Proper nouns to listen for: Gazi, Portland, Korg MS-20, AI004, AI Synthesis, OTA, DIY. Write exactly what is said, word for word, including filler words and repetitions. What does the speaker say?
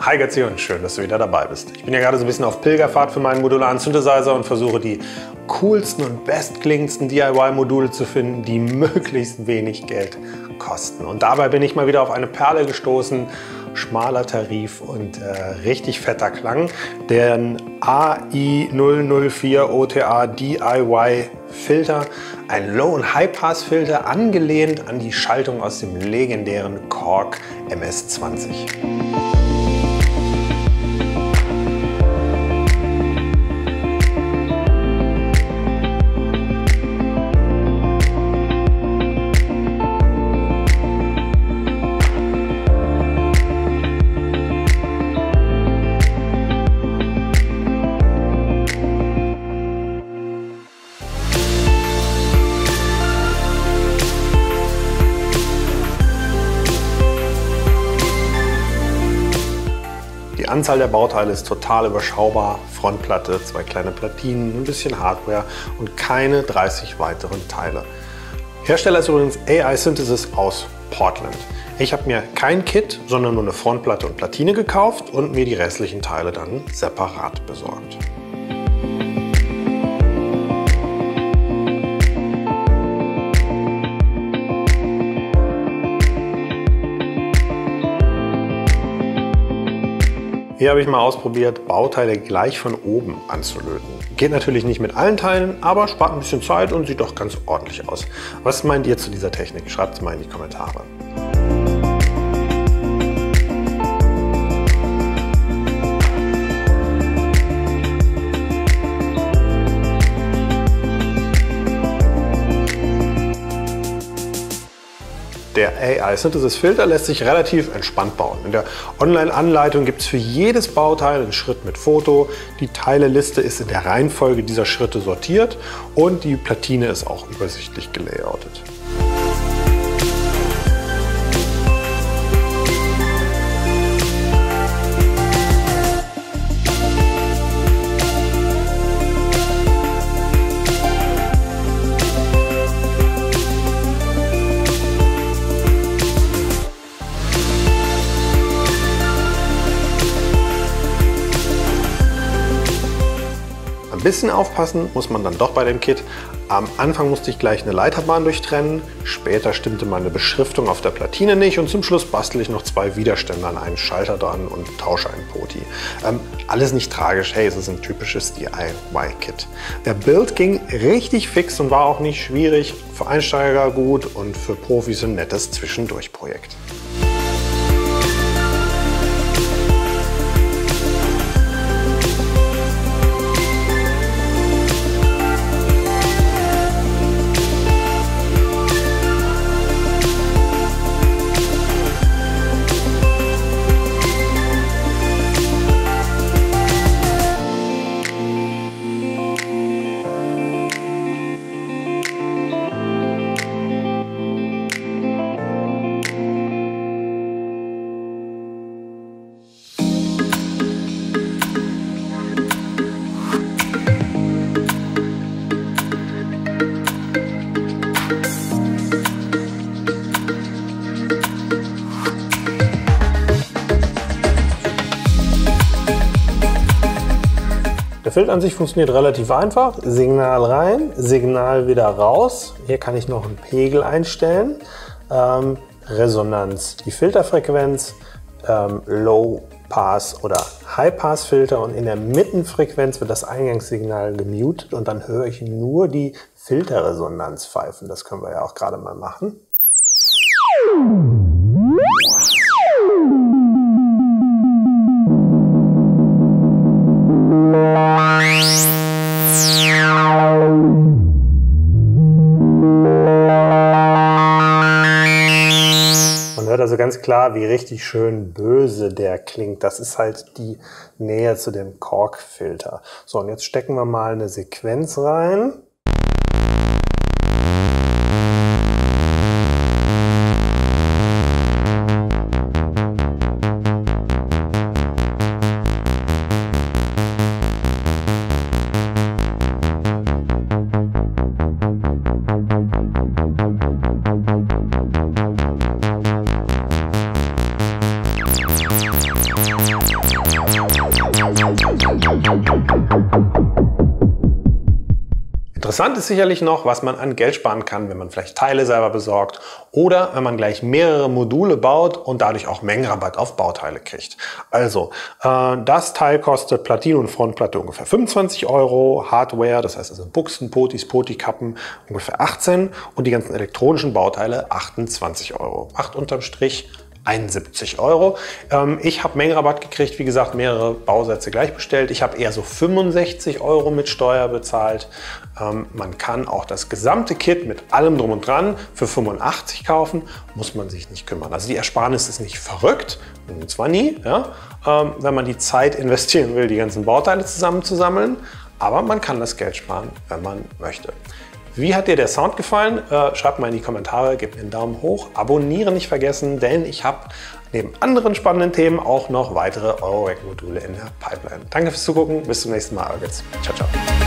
Hi Gazi und schön, dass du wieder dabei bist. Ich bin ja gerade so ein bisschen auf Pilgerfahrt für meinen modularen Synthesizer und versuche die coolsten und bestklingendsten D I Y-Module zu finden, die möglichst wenig Geld kosten. Und dabei bin ich mal wieder auf eine Perle gestoßen, schmaler Tarif und äh, richtig fetter Klang, den A I null null vier O T A D I Y Filter, ein Low- und High-Pass-Filter, angelehnt an die Schaltung aus dem legendären Korg M S zwanzig. Die Anzahl der Bauteile ist total überschaubar. Frontplatte, zwei kleine Platinen, ein bisschen Hardware und keine dreißig weiteren Teile. Hersteller ist übrigens A I Synthesis aus Portland. Ich habe mir kein Kit, sondern nur eine Frontplatte und Platine gekauft und mir die restlichen Teile dann separat besorgt. Hier habe ich mal ausprobiert, Bauteile gleich von oben anzulöten. Geht natürlich nicht mit allen Teilen, aber spart ein bisschen Zeit und sieht doch ganz ordentlich aus. Was meint ihr zu dieser Technik? Schreibt es mal in die Kommentare. Der A I Synthesis Filter lässt sich relativ entspannt bauen. In der Online-Anleitung gibt es für jedes Bauteil einen Schritt mit Foto. Die Teileliste ist in der Reihenfolge dieser Schritte sortiert und die Platine ist auch übersichtlich gelayoutet. Ein bisschen aufpassen muss man dann doch bei dem Kit. Am Anfang musste ich gleich eine Leiterbahn durchtrennen, später stimmte meine Beschriftung auf der Platine nicht und zum Schluss bastel ich noch zwei Widerstände an einen Schalter dran und tausche einen Poti. Ähm, alles nicht tragisch, hey, es ist ein typisches D I Y-Kit. Der Build ging richtig fix und war auch nicht schwierig, für Einsteiger gut und für Profis ein nettes Zwischendurchprojekt. Der Filter an sich funktioniert relativ einfach. Signal rein, Signal wieder raus. Hier kann ich noch einen Pegel einstellen. Ähm, Resonanz, die Filterfrequenz, ähm, Low-Pass- oder High-Pass-Filter und in der Mittenfrequenz wird das Eingangssignal gemutet und dann höre ich nur die Filterresonanz pfeifen. Das können wir ja auch gerade mal machen. Also ganz klar, wie richtig schön böse der klingt. Das ist halt die Nähe zu dem Korg-Filter. So, und jetzt stecken wir mal eine Sequenz rein. We'll be right back. Interessant ist sicherlich noch, was man an Geld sparen kann, wenn man vielleicht Teile selber besorgt oder wenn man gleich mehrere Module baut und dadurch auch Mengenrabatt auf Bauteile kriegt. Also, äh, das Teil kostet Platine und Frontplatte ungefähr fünfundzwanzig Euro, Hardware, das heißt also Buchsen, Potis, Potikappen ungefähr achtzehn und die ganzen elektronischen Bauteile achtundzwanzig Euro. Macht unterm Strich einundsiebzig Euro. Ich habe Mengenrabatt gekriegt, wie gesagt, mehrere Bausätze gleich bestellt. Ich habe eher so fünfundsechzig Euro mit Steuer bezahlt. Man kann auch das gesamte Kit mit allem drum und dran für fünfundachtzig kaufen, muss man sich nicht kümmern. Also die Ersparnis ist nicht verrückt, und zwar nie, ja? Wenn man die Zeit investieren will, die ganzen Bauteile zusammenzusammeln. Aber man kann das Geld sparen, wenn man möchte. Wie hat dir der Sound gefallen? Schreibt mal in die Kommentare, gebt mir einen Daumen hoch, abonnieren nicht vergessen, denn ich habe neben anderen spannenden Themen auch noch weitere Eurorack-Module in der Pipeline. Danke fürs Zugucken, bis zum nächsten Mal, euer Gazi. Ciao, ciao.